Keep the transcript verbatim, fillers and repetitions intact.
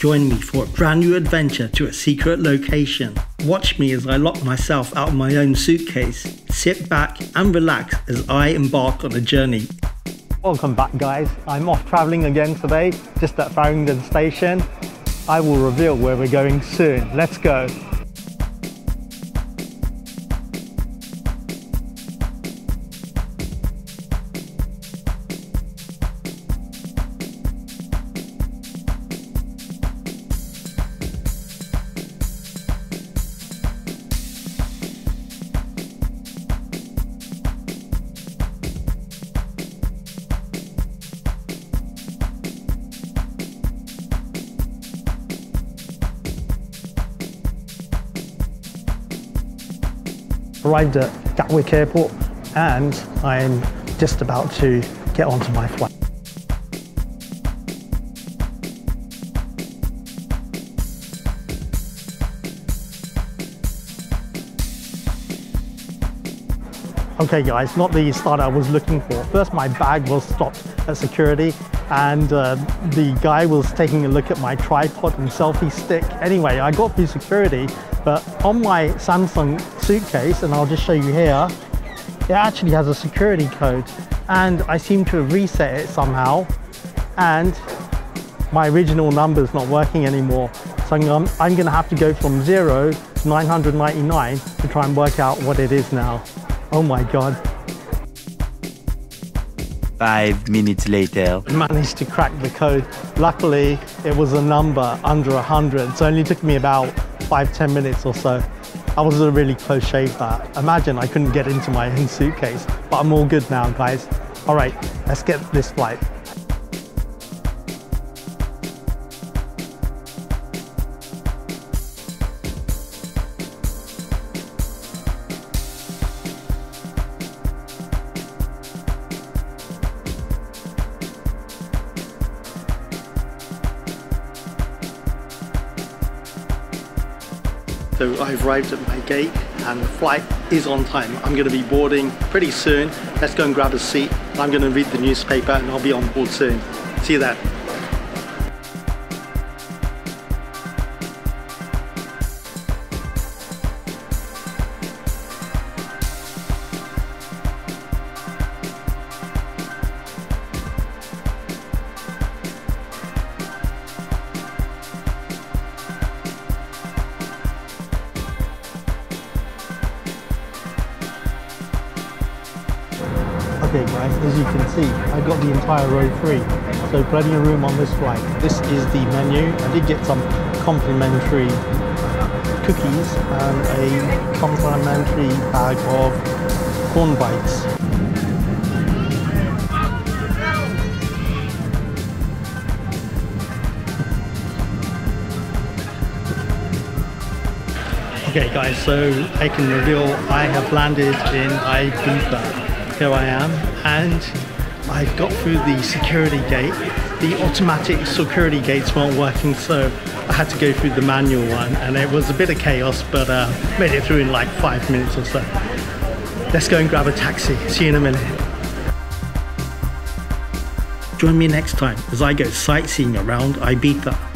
Join me for a brand new adventure to a secret location. Watch me as I lock myself out of my own suitcase. Sit back and relax as I embark on a journey. Welcome back, guys. I'm off travelling again today, just at Farringdon Station. I will reveal where we're going soon. Let's go. Arrived at Gatwick Airport and I'm just about to get onto my flight. Okay guys, not the start I was looking for. First, my bag was stopped at security and uh, the guy was taking a look at my tripod and selfie stick. Anyway, I got through security, but on my Samsung suitcase, and I'll just show you here, it actually has a security code and I seem to have reset it somehow and my original number's not working anymore. So I'm, I'm gonna have to go from zero to nine hundred ninety-nine to try and work out what it is now. Oh my God. Five minutes later. I managed to crack the code. Luckily, it was a number under one hundred, so it only took me about five, ten minutes or so. I was a really close shave there. Imagine I couldn't get into my own suitcase, but I'm all good now, guys. All right, let's get this flight. So I've arrived at my gate and the flight is on time. I'm going to be boarding pretty soon. Let's go and grab a seat. I'm going to read the newspaper and I'll be on board soon. See you then. Okay guys, as you can see, I got the entire row free, so plenty of room on this flight. This is the menu. I did get some complimentary cookies and a complimentary bag of corn bites. Okay guys, so I can reveal I have landed in Ibiza. Here I am, and I got through the security gate. The automatic security gates weren't working, so I had to go through the manual one, and it was a bit of chaos, but uh, made it through in like five minutes or so. Let's go and grab a taxi. See you in a minute. Join me next time as I go sightseeing around Ibiza.